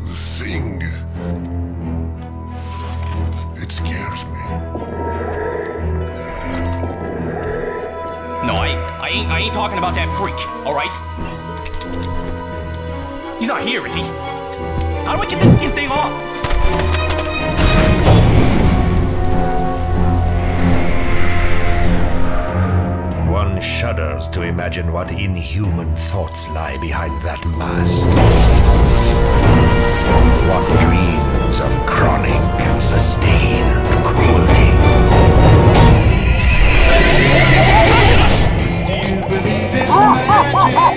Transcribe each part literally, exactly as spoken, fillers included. thing. It scares me. No, I, I, ain't, I ain't talking about that freak, all right? He's not here, is he? How do I get this fucking thing off? One shudders to imagine what inhuman thoughts lie behind that mask. What dreams of chronic and sustained cruelty. Do you believe in magic?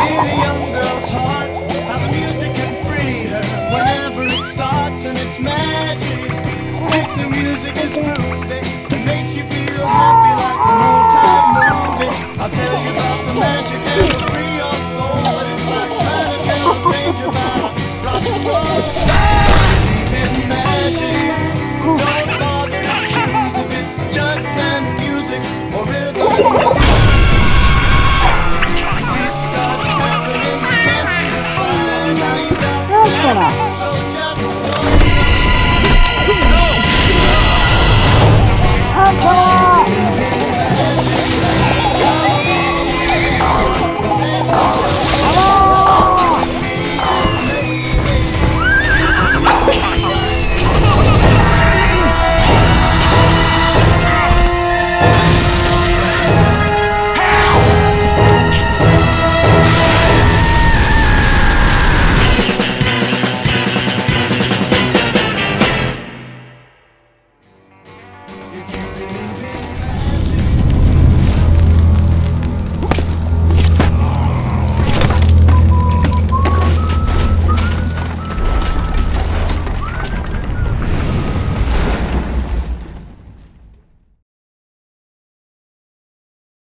In a young girl's heart, how the music can free her whenever it starts, and it's magic. If the music is moving, it makes you feel happy like an old time movie. I'll tell you about the magic and the free your soul, and it's like trying to make a stranger about rock and roll. Magic and magic, don't bother to choose if it's junk and music or rhythm. It starts happening, you can't see the sun, and now you got it. So just go. Come on!